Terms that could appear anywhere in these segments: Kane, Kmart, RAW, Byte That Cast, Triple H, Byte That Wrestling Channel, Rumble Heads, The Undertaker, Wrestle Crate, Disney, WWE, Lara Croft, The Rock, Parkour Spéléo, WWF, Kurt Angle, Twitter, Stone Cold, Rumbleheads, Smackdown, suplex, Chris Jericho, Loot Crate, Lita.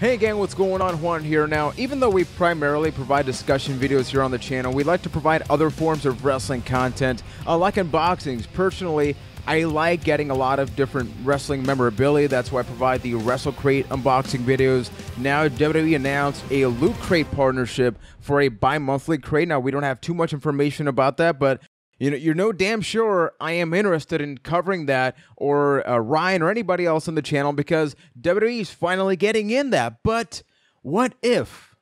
Hey gang, what's going on? Juan here. Now, even though we primarily provide discussion videos here on the channel, we like to provide other forms of wrestling content, like unboxings. Personally, I like getting a lot of different wrestling memorabilia. That's why I provide the Wrestle Crate unboxing videos. Now, WWE announced a Loot Crate partnership for a bi-monthly crate. Now, we don't have too much information about that, but you know, you're no damn sure I am interested in covering that or Ryan or anybody else on the channel because WWE is finally getting in that. But what if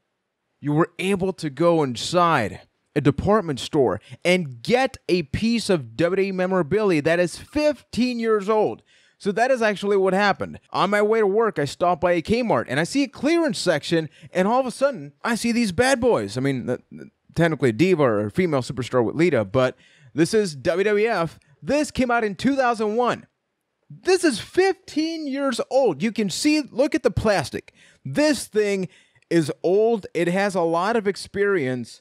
you were able to go inside a department store and get a piece of WWE memorabilia that is 15 years old? So that is actually what happened. On my way to work, I stopped by a Kmart and I see a clearance section, and all of a sudden, I see these bad boys. I mean, technically a diva or a female superstar with Lita, but this is WWF. This came out in 2001. This is 15 years old. You can see, look at the plastic. This thing is old. It has a lot of experience,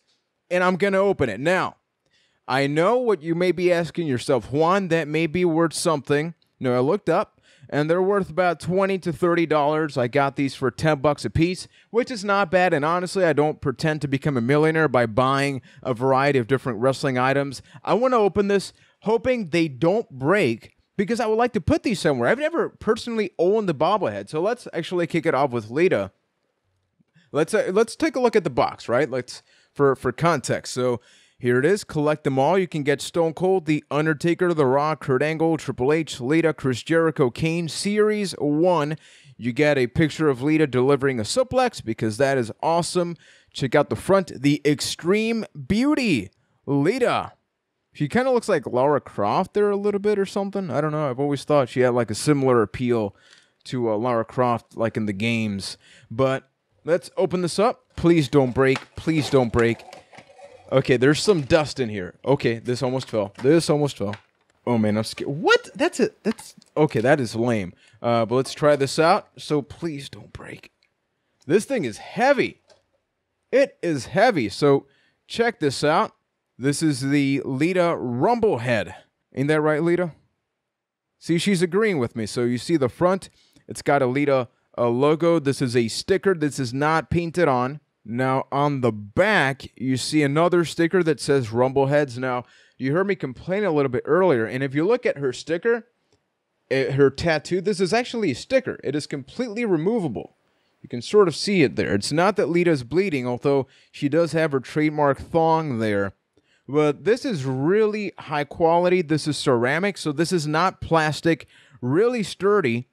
and I'm going to open it. Now, I know what you may be asking yourself. Juan, that may be worth something. No, I looked up, and they're worth about $20 to $30. I got these for 10 bucks a piece, which is not bad. And honestly, I don't pretend to become a millionaire by buying a variety of different wrestling items. I want to open this hoping they don't break because I would like to put these somewhere. I've never personally owned the bobblehead. So let's actually kick it off with Lita. Let's take a look at the box, right? Let's for context. So here it is. Collect them all. You can get Stone Cold, The Undertaker, The Rock, Kurt Angle, Triple H, Lita, Chris Jericho, Kane, Series 1. You get a picture of Lita delivering a suplex because that is awesome. Check out the front. The Extreme Beauty, Lita. She kind of looks like Lara Croft there a little bit or something. I don't know. I've always thought she had like a similar appeal to Lara Croft like in the games. But let's open this up. Please don't break. Please don't break. Okay, there's some dust in here. Okay, this almost fell. This almost fell. Oh, man, I'm scared. What? That's it. That's okay, that is lame. But let's try this out. So please don't break. This thing is heavy. It is heavy. So check this out. This is the Lita Rumblehead. Ain't that right, Lita? See, she's agreeing with me. So you see the front. It's got a Lita logo. This is a sticker. This is not painted on. Now, on the back, you see another sticker that says Rumbleheads. Now, you heard me complain a little bit earlier, and if you look at her sticker, her tattoo, this is actually a sticker. It is completely removable. You can sort of see it there. It's not that Lita's bleeding, although she does have her trademark thong there. But this is really high quality. This is ceramic, so this is not plastic. Really sturdy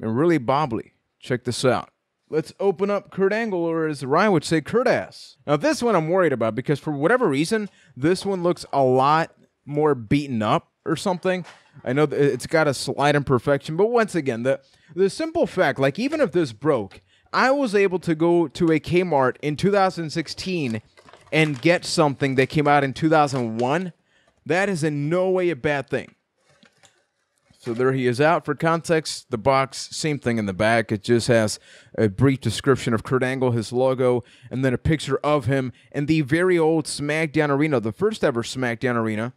and really bobbly. Check this out. Let's open up Kurt Angle, or as Ryan would say, Kurt Ass. Now, this one I'm worried about because for whatever reason, this one looks a lot more beaten up or something. I know it's got a slight imperfection, but once again, the simple fact, like even if this broke, I was able to go to a Kmart in 2016 and get something that came out in 2001. That is in no way a bad thing. So there he is out. For context, the box, same thing in the back. It just has a brief description of Kurt Angle, his logo, and then a picture of him in the very old Smackdown arena, the first ever Smackdown arena.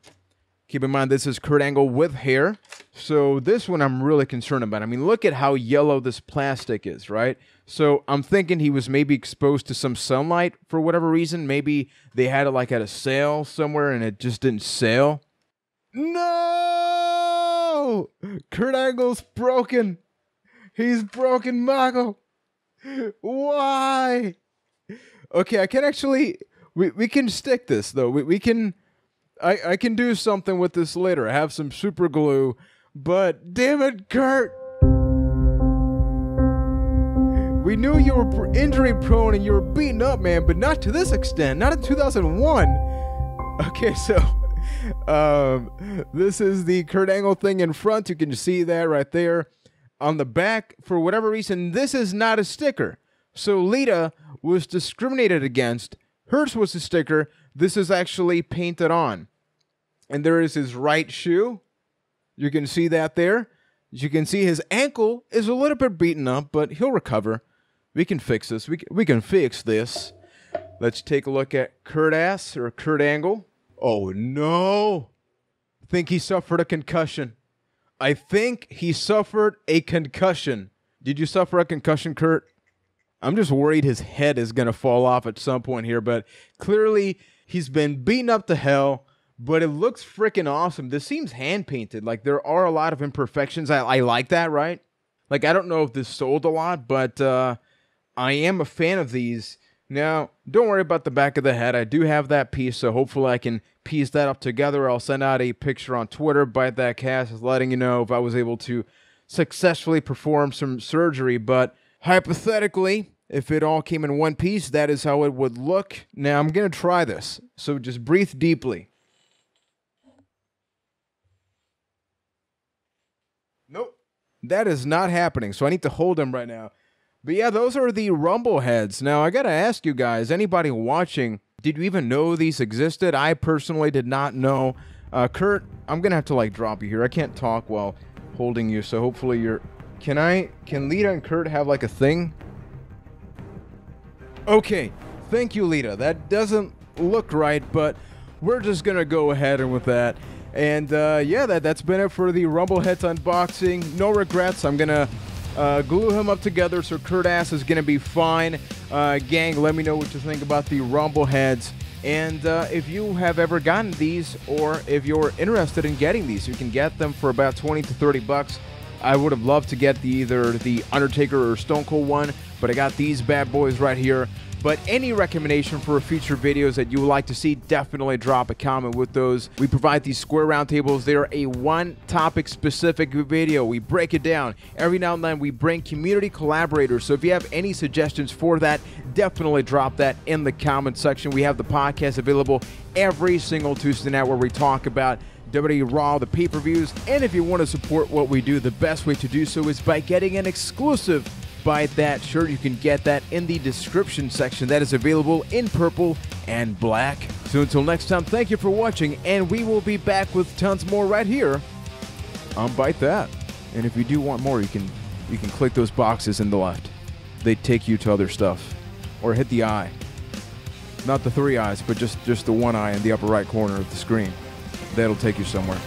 Keep in mind, this is Kurt Angle with hair. So this one I'm really concerned about. I mean, look at how yellow this plastic is, right? So I'm thinking he was maybe exposed to some sunlight for whatever reason. Maybe they had it like at a sale somewhere and it just didn't sell. No! Kurt Angle's broken. He's broken, Michael. Why? Okay, I can actually... We can stick this, though. We can... I can do something with this later. I have some super glue. But, damn it, Kurt! We knew you were injury-prone and you were beaten up, man, but not to this extent. Not in 2001. Okay, so... this is the Kurt Angle thing in front. You can see that right there. On the back, for whatever reason, this is not a sticker. So Lita was discriminated against. Hers was a sticker. This is actually painted on. And there is his right shoe. You can see that there. As you can see, his ankle is a little bit beaten up, but he'll recover. We can fix this. We can fix this. Let's take a look at Kurt Ass or Kurt Angle. Oh, no. I think he suffered a concussion. I think he suffered a concussion. Did you suffer a concussion, Kurt? I'm just worried his head is going to fall off at some point here, but clearly he's been beaten up to hell, but it looks freaking awesome. This seems hand-painted. Like, there are a lot of imperfections. I like that, right? Like, I don't know if this sold a lot, but I am a fan of these. Now, don't worry about the back of the head. I do have that piece, so hopefully I can piece that up together. I'll send out a picture on Twitter, Byte That Cast, letting you know if I was able to successfully perform some surgery, but hypothetically, if it all came in one piece, that is how it would look. Now, I'm going to try this, so just breathe deeply. Nope. That is not happening, so I need to hold him right now. But yeah, those are the Rumbleheads. Now, I got to ask you guys, anybody watching, did you even know these existed? I personally did not know. Kurt, I'm going to have to, like, drop you here. I can't talk while holding you, so hopefully you're... Can Lita and Kurt have, like, a thing? Okay, thank you, Lita. That doesn't look right, but we're just going to go ahead and with that. And, yeah, that's been it for the Rumbleheads unboxing. No regrets. I'm going to glue him up together, so Kurt Ass is going to be fine. Gang, let me know what you think about the Rumbleheads. And if you have ever gotten these, or if you're interested in getting these, you can get them for about 20 to 30 bucks. I would have loved to get either the Undertaker or Stone Cold one, but I got these bad boys right here. But any recommendation for future videos that you would like to see, definitely drop a comment with those. We provide these square round tables. They are a one topic specific video. We break it down. Every now and then we bring community collaborators. So if you have any suggestions for that, definitely drop that in the comment section. We have the podcast available every single Tuesday night where we talk about WWE Raw, the pay-per-views, and if you want to support what we do, the best way to do so is by getting an exclusive Byte That shirt. You can get that in the description section. That is available in purple and black. So until next time, thank you for watching, and we will be back with tons more right here on Byte That. And if you do want more, you can click those boxes in the left. They take you to other stuff. Or hit the eye. Not the three eyes, but just the one eye in the upper right corner of the screen. That'll take you somewhere.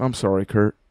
I'm sorry, Kurt.